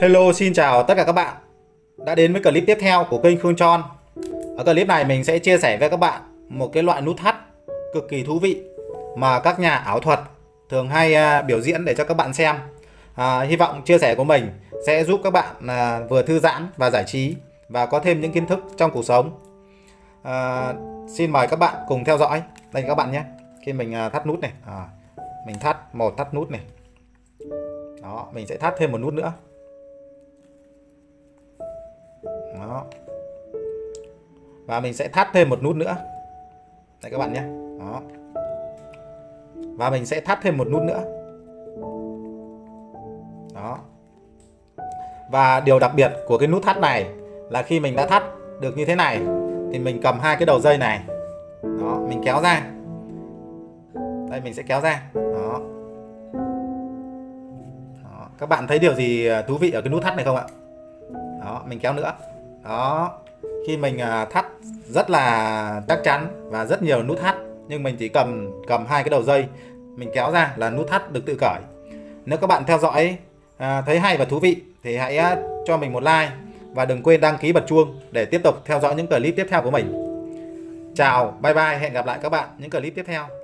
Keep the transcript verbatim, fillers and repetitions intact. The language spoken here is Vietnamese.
Hello, xin chào tất cả các bạn đã đến với clip tiếp theo của kênh Khương Troll. Ở clip này mình sẽ chia sẻ với các bạn một cái loại nút thắt cực kỳ thú vị mà các nhà ảo thuật thường hay biểu diễn để cho các bạn xem. à, Hy vọng chia sẻ của mình sẽ giúp các bạn à, vừa thư giãn và giải trí và có thêm những kiến thức trong cuộc sống. à, Xin mời các bạn cùng theo dõi. Đây các bạn nhé. Khi mình thắt nút này, à, mình thắt một thắt nút này. Đó, mình sẽ thắt thêm một nút nữa. Đó. Và mình sẽ thắt thêm một nút nữa. Đây các bạn nhé. Đó. Và mình sẽ thắt thêm một nút nữa. Đó. Và điều đặc biệt của cái nút thắt này là khi mình đã thắt được như thế này thì mình cầm hai cái đầu dây này. Đó, mình kéo ra. Đây mình sẽ kéo ra. Đó. Đó. Các bạn thấy điều gì thú vị ở cái nút thắt này không ạ? Đó, mình kéo nữa. Đó. Khi mình thắt rất là chắc chắn và rất nhiều nút thắt, nhưng mình chỉ cầm cầm hai cái đầu dây, mình kéo ra là nút thắt được tự cởi. Nếu các bạn theo dõi thấy hay và thú vị thì hãy cho mình một like và đừng quên đăng ký bật chuông để tiếp tục theo dõi những clip tiếp theo của mình. Chào, bye bye, hẹn gặp lại các bạn những clip tiếp theo.